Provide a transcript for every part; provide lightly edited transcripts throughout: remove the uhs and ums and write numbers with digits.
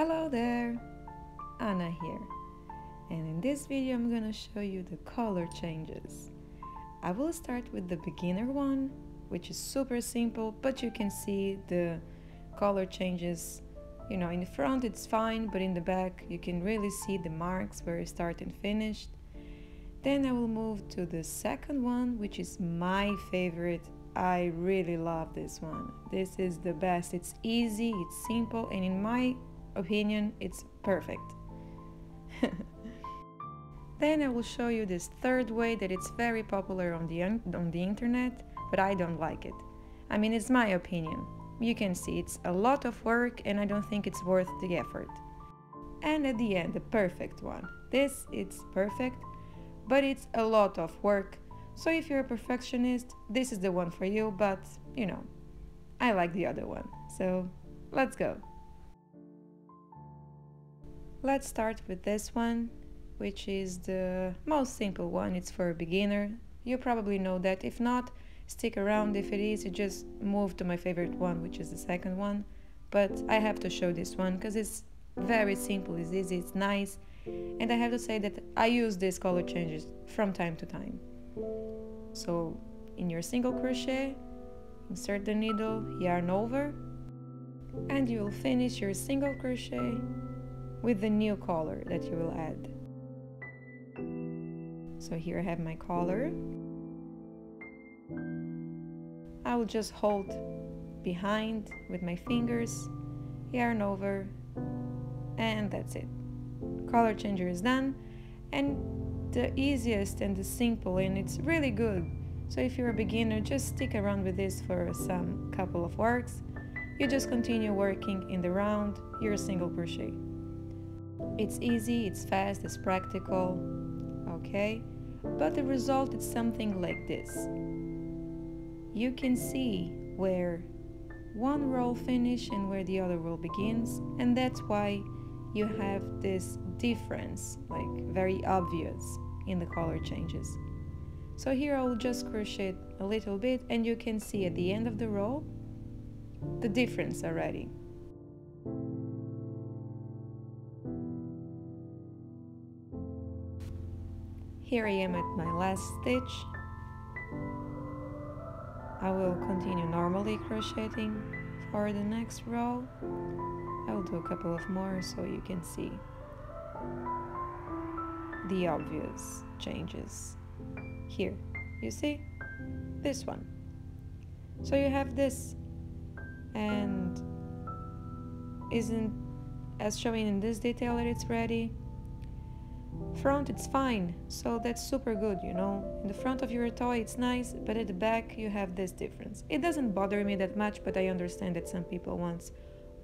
Hello there, Anna here, and in this video I'm gonna show you the color changes. I will start with the beginner one, which is super simple, but you can see the color changes, you know, in the front it's fine, but in the back you can really see the marks where you start and finished. Then I will move to the second one, which is my favorite. I really love this one. This is the best. It's easy, it's simple, and in my opinion it's perfect. Then I will show you this third way that it's very popular on the internet, but I don't like it. I mean, it's my opinion. You can see it's a lot of work and I don't think it's worth the effort. And at the end, the perfect one. This is perfect, but it's a lot of work. So if you're a perfectionist, this is the one for you, but you know, I like the other one. So let's go. Let's start with this one, which is the most simple one. It's for a beginner. You probably know that. If not, stick around. If it is, you just move to my favorite one, which is the second one. But I have to show this one because it's very simple, it's easy, it's nice. And I have to say that I use these color changes from time to time. So in your single crochet, insert the needle, yarn over, and you will finish your single crochet with the new color that you will add. So here I have my color. I will just hold behind with my fingers, yarn over, and that's it. Color changer is done, and the easiest and the simple, and it's really good. So if you're a beginner, just stick around with this for some couple of works. You just continue working in the round your single crochet. It's easy, it's fast, it's practical, okay? But the result is something like this. You can see where one row finish and where the other row begins, and that's why you have this difference, like very obvious in the color changes. So here I will just crochet a little bit and you can see at the end of the row the difference already. Here I am at my last stitch. I will continue normally crocheting for the next row. I will do a couple of more so you can see the obvious changes. Here, you see? This one. So you have this, and isn't as shown in this detail that it's ready. Front, it's fine, so that's super good, you know. In the front of your toy it's nice, but at the back you have this difference. It doesn't bother me that much, but I understand that some people want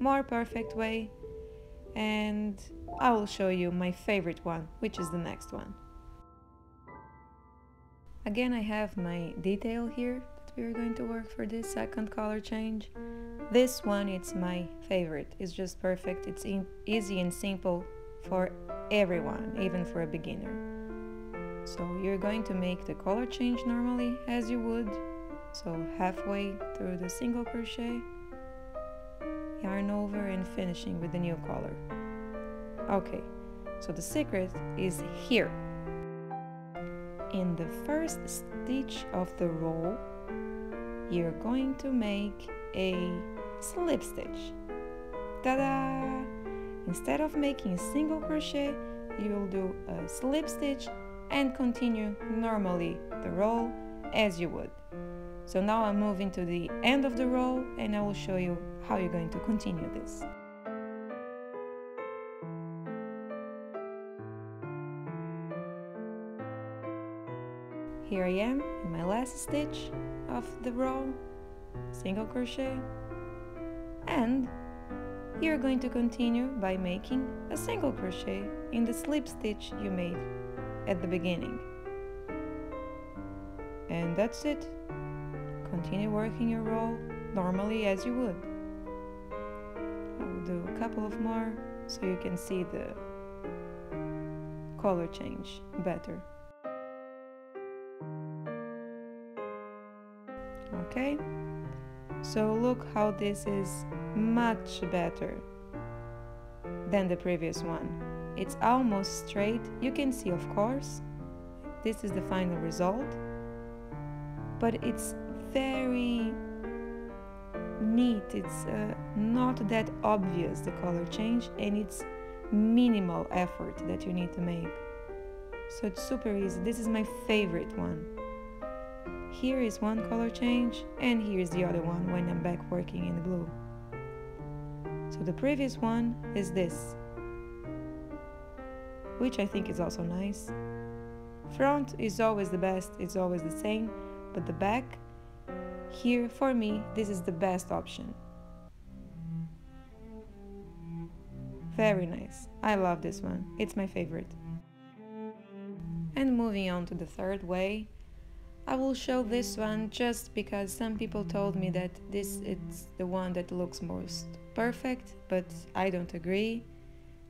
more perfect way, and I will show you my favorite one, which is the next one. Again, I have my detail here that we are going to work for this second color change. This one, it's my favorite. It's just perfect, it's easy and simple for everyone, even for a beginner. So you're going to make the color change normally as you would, so halfway through the single crochet, yarn over, and finishing with the new color. Okay, so the secret is here. In the first stitch of the row, you're going to make a slip stitch. Ta-da! Instead of making a single crochet, you will do a slip stitch and continue normally the row as you would. So now I'm moving to the end of the row and I will show you how you're going to continue this. Here I am in my last stitch of the row, single crochet, and you're going to continue by making a single crochet in the slip stitch you made at the beginning. And that's it. Continue working your row normally as you would. I will do a couple of more so you can see the color change better. Okay, so look how this is much better. than the previous one. It's almost straight. You can see, of course, this is the final result, but it's very neat. It's not that obvious, the color change, and it's minimal effort that you need to make. So it's super easy. This is my favorite one. Here is one color change, and here is the other one when I'm back working in the blue. So the previous one is this, which I think is also nice. Front is always the best, it's always the same, but the back, here for me, this is the best option. Very nice. I love this one. It's my favorite. And moving on to the third way, I will show this one just because some people told me that this is the one that looks most perfect, but I don't agree.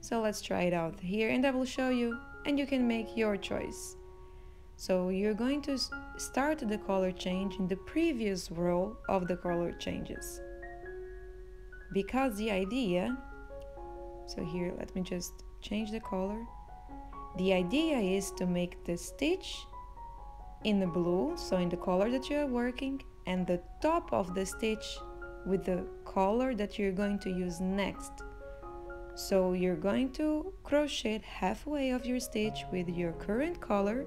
So let's try it out here, and I will show you, and you can make your choice. So you're going to start the color change in the previous row of the color changes, because the idea, so here let me just change the color, the idea is to make the stitch in the blue, so in the color that you are working, and the top of the stitch with the color that you're going to use next. So you're going to crochet halfway of your stitch with your current color,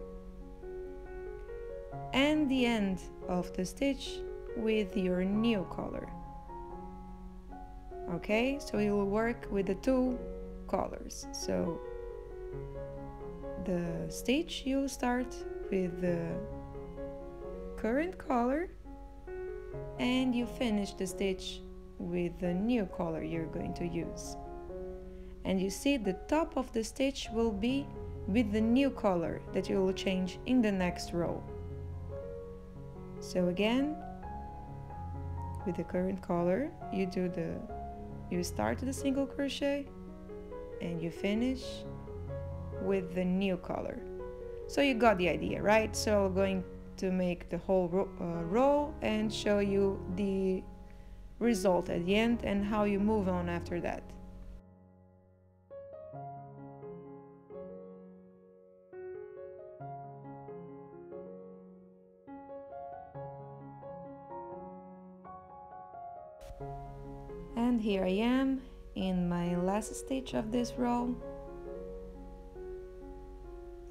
and the end of the stitch with your new color. Okay, so you will work with the two colors. So the stitch you'll start with the current color, and you finish the stitch with the new color you're going to use. And you see the top of the stitch will be with the new color that you will change in the next row. So again, with the current color, you start the single crochet and you finish with the new color. So you got the idea, right? So I'm going to make the whole row and show you the result at the end and how you move on after that. And here I am in my last stitch of this row.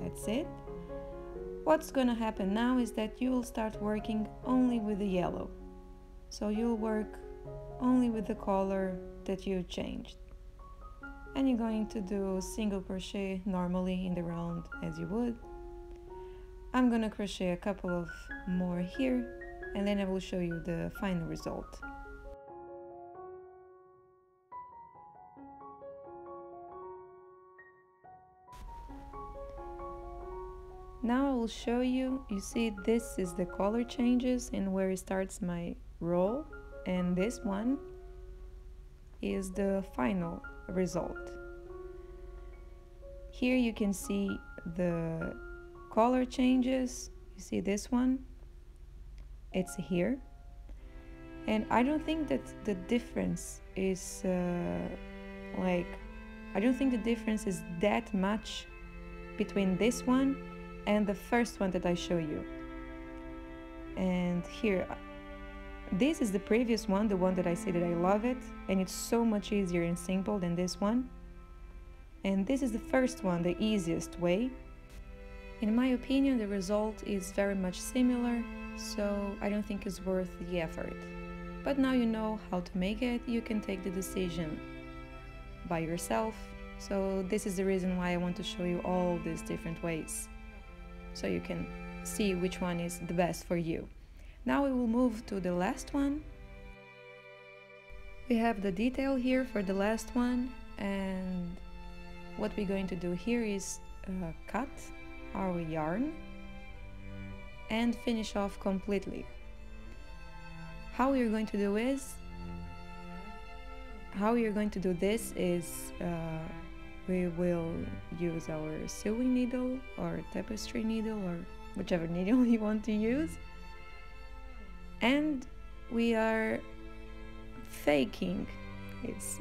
That's it. What's gonna happen now is that you will start working only with the yellow. So you'll work only with the color that you changed. And you're going to do single crochet normally in the round as you would. I'm gonna crochet a couple of more here, and then I will show you the final result. Now I will show you, you see this is the color changes and where it starts my row, and this one is the final result. Here you can see the color changes, you see this one, it's here, and I don't think that the difference is I don't think the difference is that much between this one and the first one that I show you. And here, this is the previous one, the one that I say that I love it, and it's so much easier and simple than this one. And this is the first one, the easiest way. In my opinion, the result is very much similar, so I don't think it's worth the effort. But now you know how to make it, you can take the decision by yourself. So this is the reason why I want to show you all these different ways, so you can see which one is the best for you. Now we will move to the last one. We have the detail here for the last one, and what we're going to do here is cut our yarn and finish off completely. How you're going to do is, how you're going to do this is we will use our sewing needle or tapestry needle or whichever needle you want to use, and we are faking, it's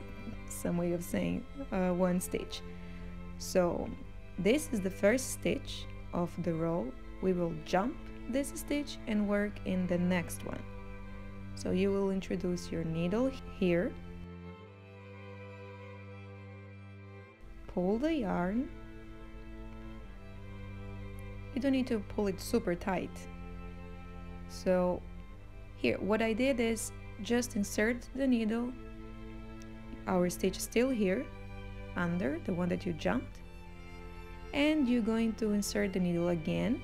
some way of saying one stitch. So this is the first stitch of the row. We will jump this stitch and work in the next one. So you will introduce your needle here, pull the yarn. You don't need to pull it super tight. So here, what I did is just insert the needle, our stitch still here, under the one that you jumped, and you're going to insert the needle again,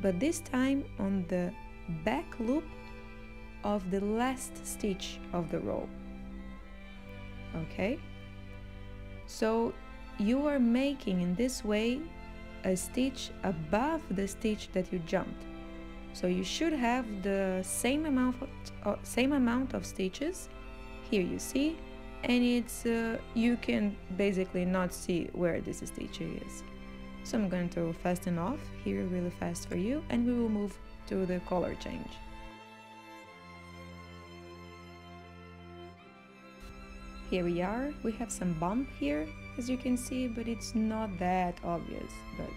but this time on the back loop of the last stitch of the row. Okay, so you are making in this way a stitch above the stitch that you jumped, so you should have the same amount of stitches here, you see, and it's you can basically not see where this stitch is. So I'm going to fasten off here really fast for you, and we will move to the color change. Here we are, we have some bump here, as you can see, but it's not that obvious, but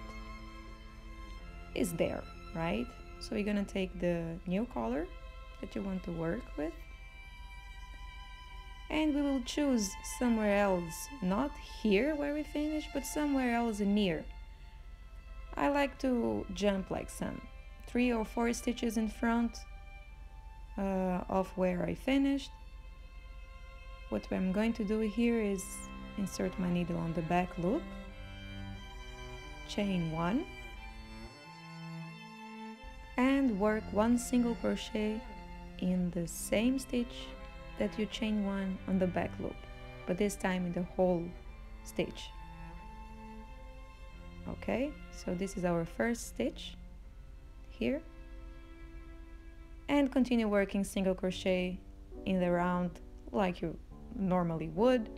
it's there, right? So we're gonna take the new color that you want to work with, and we will choose somewhere else, not here where we finish, but somewhere else near. I like to jump like some 3 or 4 stitches in front of where I finished. What I'm going to do here is insert my needle on the back loop, chain 1, and work 1 single crochet in the same stitch that you chain 1 on the back loop, but this time in the whole stitch. Okay, so this is our first stitch here, and continue working single crochet in the round like you normally would.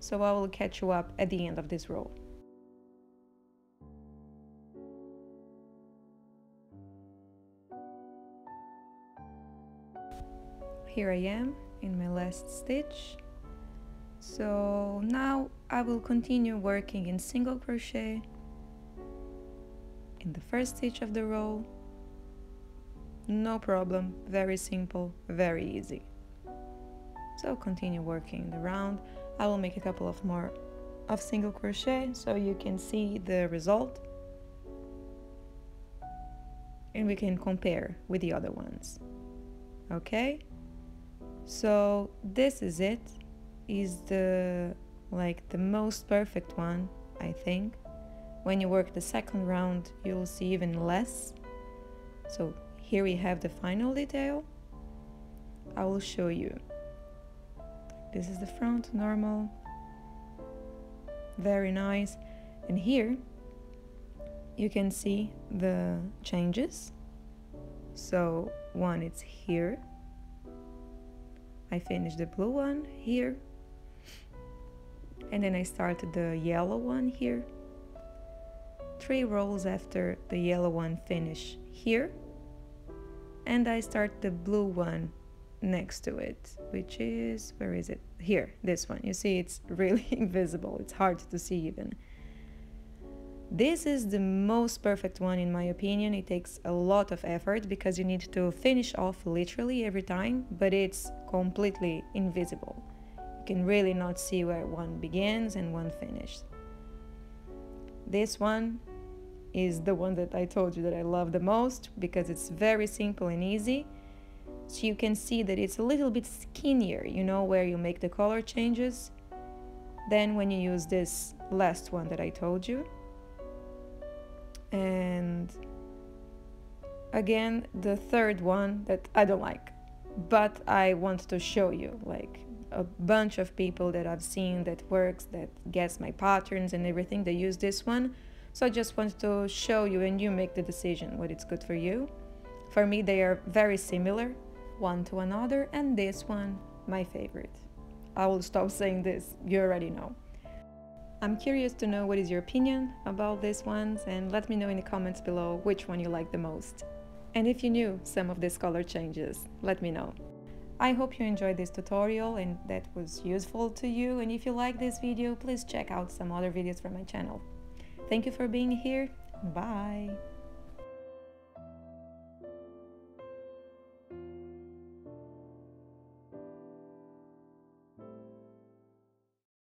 So I will catch you up at the end of this row. Here I am in my last stitch. So now I will continue working in single crochet in the first stitch of the row. No problem, very simple, very easy. So continue working the round. I will make a couple of more of single crochet so you can see the result, and we can compare with the other ones. Okay, so this is it, is the like the most perfect one, I think. When you work the second round, you'll see even less. So here we have the final detail. I will show you. This is the front, normal, very nice, and here you can see the changes. So one, it's here, I finished the blue one here, and then I started the yellow one here. 3 rows after the yellow one finish here, and I start the blue one next to it, which is, where is it, here, this one. You see, it's really invisible, it's hard to see even. This is the most perfect one in my opinion. It takes a lot of effort because you need to finish off literally every time, but it's completely invisible. You can really not see where one begins and one finishes. This one is the one that I told you that I love the most because it's very simple and easy. So you can see that it's a little bit skinnier, you know, where you make the color changes, than when you use this last one that I told you. And again, the third one that I don't like, but I want to show you, like a bunch of people that I've seen that works, that gets my patterns and everything, they use this one. So I just want to show you, and you make the decision what it's good for you. For me, they are very similar one to another, and this one, my favorite. I will stop saying this, you already know. I'm curious to know what is your opinion about these ones, and let me know in the comments below which one you like the most. And if you knew some of these color changes, let me know. I hope you enjoyed this tutorial and that was useful to you, and if you like this video, please check out some other videos from my channel. Thank you for being here, bye!